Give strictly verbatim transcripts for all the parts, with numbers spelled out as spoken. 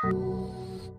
Ragazzi,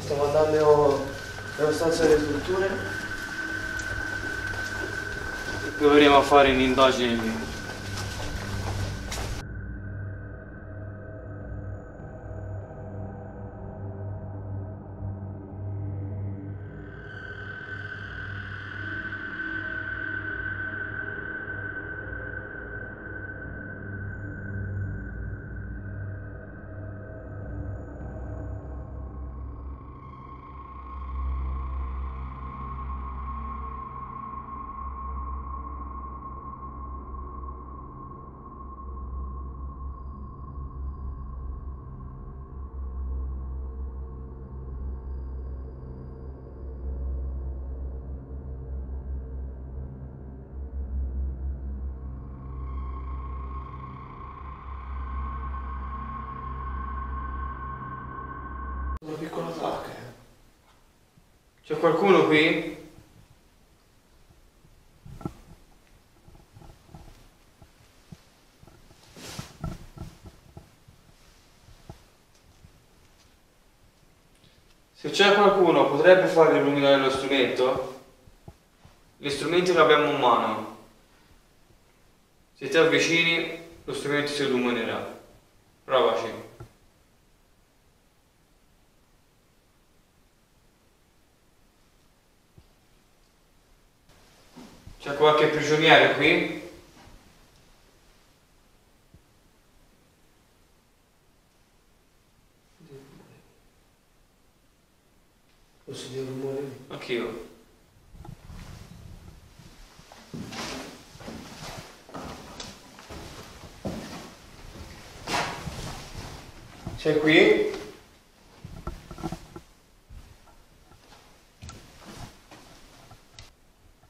stiamo andando nella stanza delle strutture. Proveremo a fare un'indagine lì. Una piccola tasca. C'è qualcuno qui? Se c'è qualcuno potrebbe farvi illuminare lo strumento? Gli strumenti li abbiamo in mano. Se ti avvicini lo strumento si illuminerà. Provaci. C'è qualche prigioniere qui? O si deve muovere? Anch'io. C'è qui?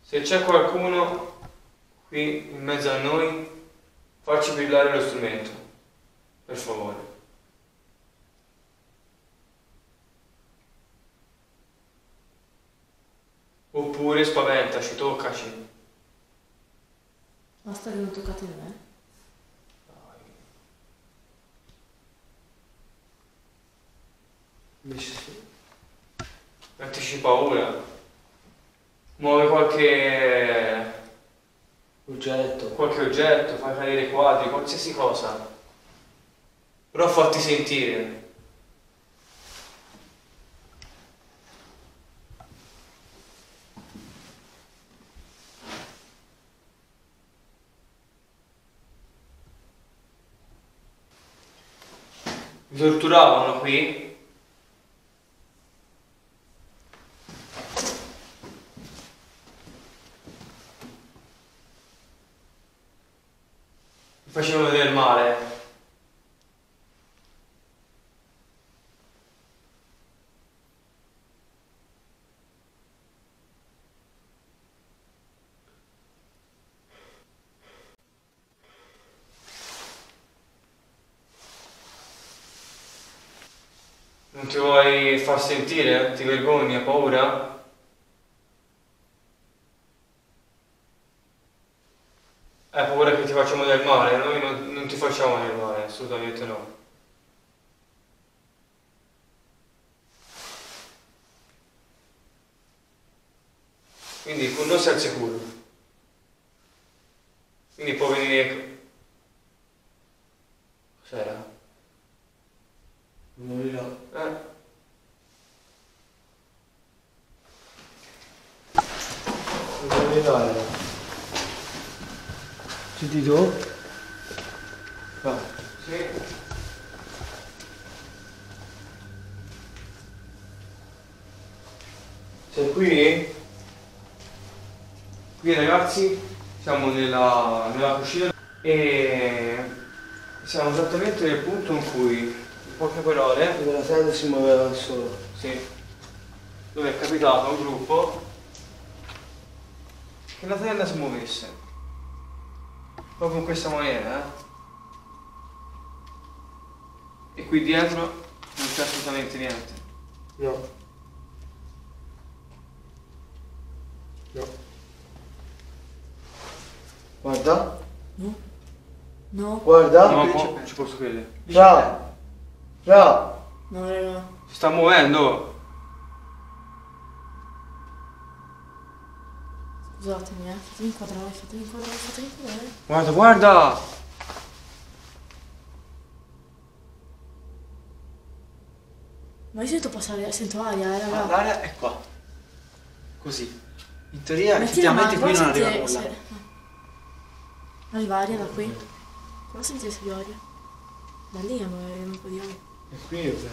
Se c'è qualcuno qui in mezzo a noi, facci brillare lo strumento, per favore. Oppure spaventaci, toccaci. Basta che non toccate me. Invece sì. Mettici paura. Muove qualche oggetto, qualche oggetto, fai cadere quadri, qualsiasi cosa. Però fatti sentire. Vi torturavano qui? Facevano del male. Non ti vuoi far sentire? Ti vergogni? Hai paura? facciamo del male, noi non, non ti facciamo del male, assolutamente no. Quindi con noi sei al sicuro. Quindi può venire... Cos'era? Morirà. Eh? Senti tu? Ah. Sì. Sei qui? Qui ragazzi siamo nella, nella cucina e siamo esattamente nel punto in cui, in poche parole, la sede si muoveva da solo. Sì. Dove è capitato un gruppo che la tenda si muovesse, proprio in questa maniera, eh? E qui dietro non c'è assolutamente niente. No. No. Guarda. No. No. Guarda. No, po non ci posso credere. Ciao. Ciao. No, no. Si sta muovendo. Scusatemi, eh, fatemi inquadrare, fatemi inquadrare, fatemi inquadrare. Guarda, guarda! Ma io sento passare, sento aria, eh, raga. L'aria è qua. Così. In teoria, effettivamente qui non arriva nulla. Se... Arriva aria da qui. Però sentite se più aria. Da lì magari un po' di aria. E qui è vero.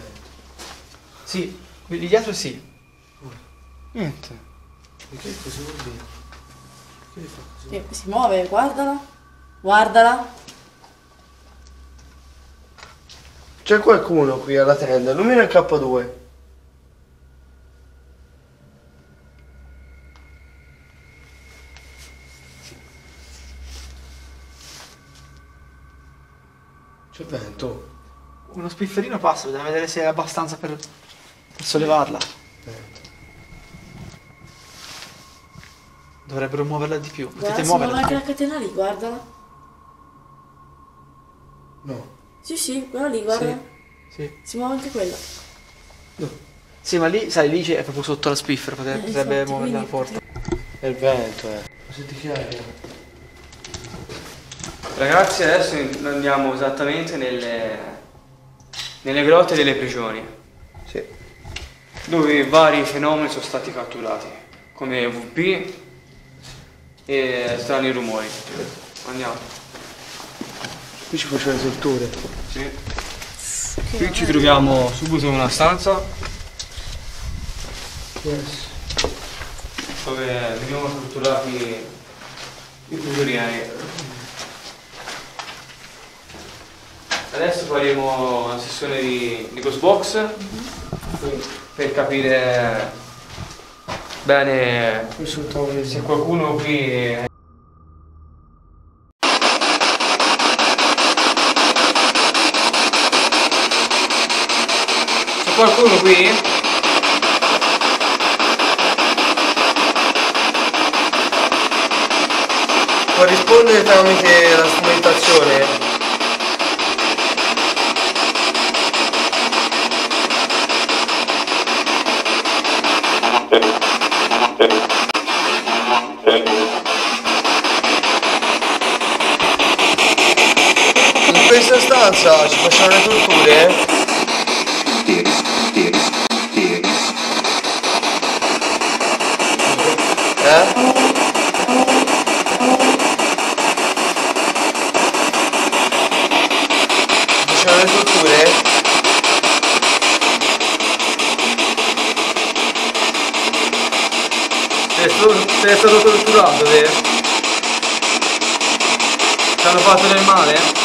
Sì, qui lì dietro sì. Niente. E che cosa vuol dire? Sì, si muove, guardala, guardala. C'è qualcuno qui alla tenda, illumina il K due. C'è vento. Uno spifferino passa, bisogna vedere se è abbastanza per, per sollevarla. Vento. Dovrebbero muoverla di più. Potete muoverla. Ma anche la catena lì, guardala. No. Sì, sì, quella lì, guarda. Sì. Sì. Si muove anche quella. No. Sì, ma lì, sai, lì è proprio sotto la spiffera, potrebbe, eh, potrebbe muovere la porta. È il vento, eh. Senti che aria. Ragazzi, adesso andiamo esattamente nelle, nelle grotte delle prigioni. Sì. Dove vari fenomeni sono stati catturati, come V P. E strani rumori. Andiamo. Qui ci faccio le torture. Sì. Qui ci troviamo subito in una stanza. Yes. Dove venivano torturati i prigionieri. Adesso faremo una sessione di, di ghost box. Mm-hmm. Per capire bene, se qualcuno qui è... C'è qualcuno qui? Può rispondere tramite la strumentazione. Stanza, ci facciamo le torture? Eh? Facciamo le torture? Sei stato torturato, vero? Ti hanno fatto del male?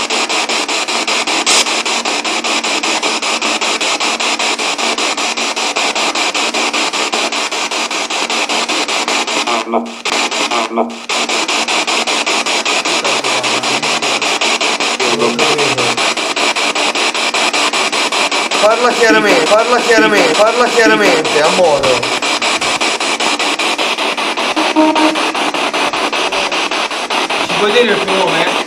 No, no. Parla chiaramente, parla chiaramente, parla chiaramente, a modo. Ci puoi dire il tuo nome?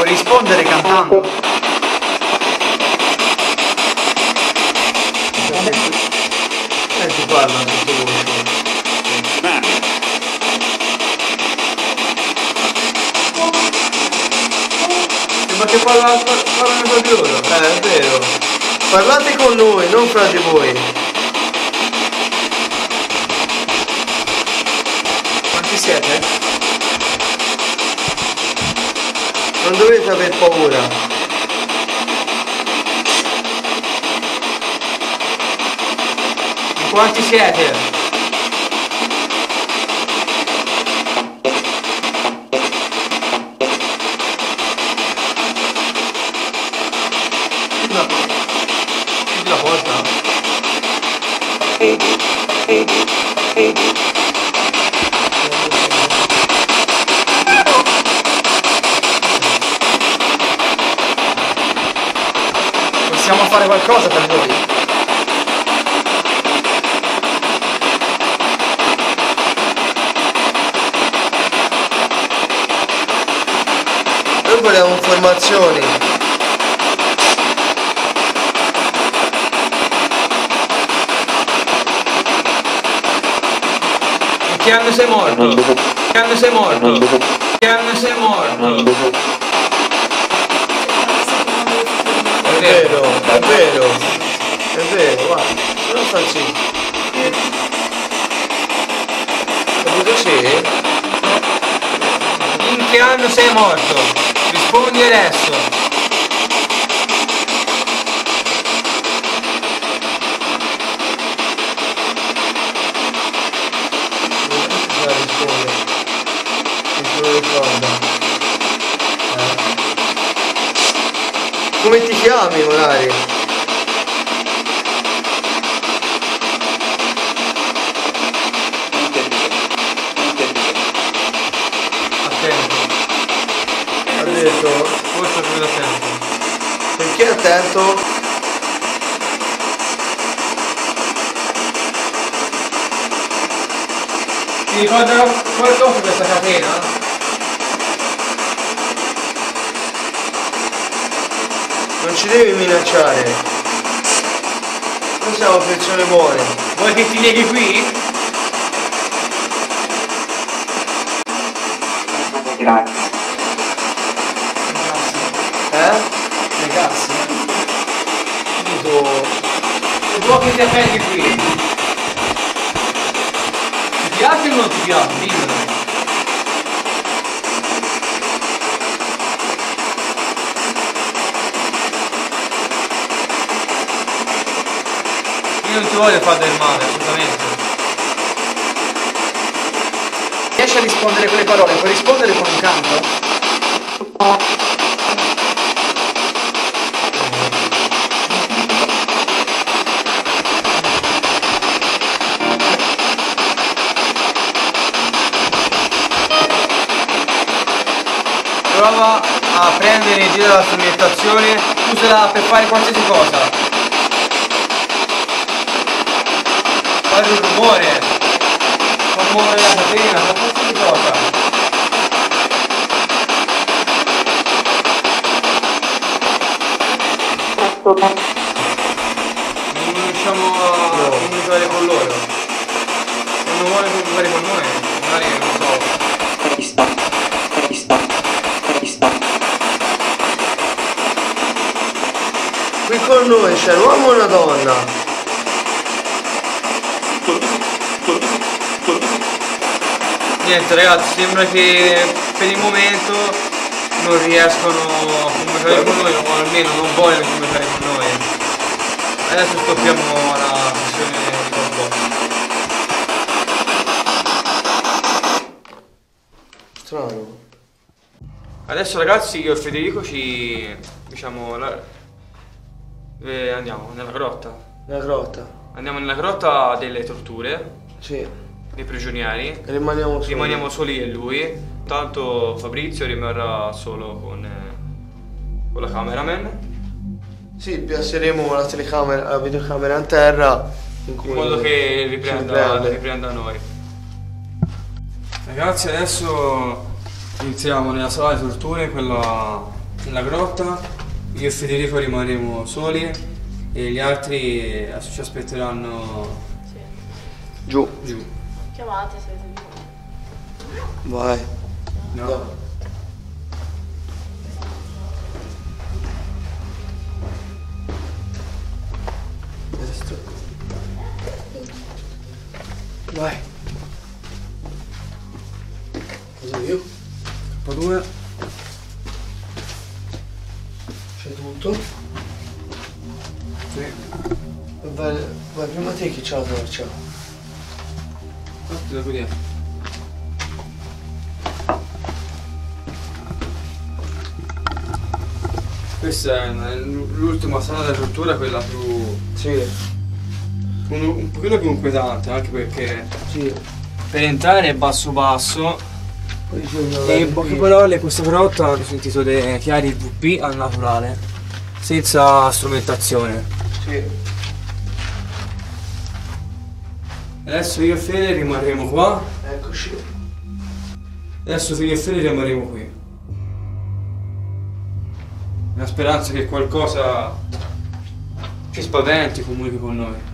puoi rispondere cantando. E si parla tutto questo. Ma che parlano fra di loro, eh, è vero. Parlate con noi, non fra di voi. Quanti siete? Non dovete aver paura. In quanti siete? Possiamo fare qualcosa per voi? Noi vogliamo informazioni. Che anno sei morto? Che anno sei morto? Che anno sei morto? È vero, è vero, è vero, guarda, non facci. Capito c'è? In che anno sei morto? Rispondi adesso. Come ti chiami magari? Attento. Ha detto? Forse più attento. Perché attento? Ti ricorda qualcosa questa catena? Non ci devi minacciare. Noi siamo persone buone. Vuoi che ti leghi qui? Grazie. Eh? Ragazzi. E tu che ti appendi qui? Ti piace o non ti piace? Dimmi. Non ti voglio fare del male, assolutamente. Riesci a rispondere con le parole? Puoi rispondere con un canto? Prova a prendere in giro la strumentazione, usala per fare qualsiasi cosa. Fare un rumore, fa muovere la catena, fa qualsiasi cosa. Non riusciamo a comunicare con loro. Se non vuole comunicare con noi, magari non so. Ci sta, ci sta, ci sta. Qui con noi c'è un uomo e una donna. Niente ragazzi, sembra che per il momento non riescono a comunicare con noi, o almeno non vogliono comunicare con noi. Adesso stoppiamo la sessione di combo. Strano. Adesso ragazzi io e Federico ci... diciamo... La... Eh, andiamo nella grotta. Nella grotta. Andiamo nella grotta delle torture. Sì. Dei prigionieri, rimaniamo soli. rimaniamo soli e lui, tanto Fabrizio rimarrà solo con, eh, con la cameraman. Sì, piaceremo la telecamera, la videocamera in terra in, in modo che riprenda, riprenda noi. Ragazzi adesso iniziamo nella sala di torture, quella una grotta, io e Federico rimarremo soli e gli altri ci aspetteranno sì. giù. giù. Chiamate se avete bisogno. Vai. No. no. Vai. Cosa io? K due. C'è tutto? Sì. Vai, vai prima te che c'è la torcia. Fatti da qui dietro. Questa è l'ultima sala della tortura, quella più... Sì. Un, un pochino più inquietante, anche perché sì. per entrare è basso basso. E in poche parole questa grotta hanno sentito dei chiari V P al naturale, senza strumentazione. Sì. Adesso io e Fede rimarremo qua. Eccoci. Adesso io e Fede rimarremo qui. Nella speranza che qualcosa ci spaventi, comunichi con noi.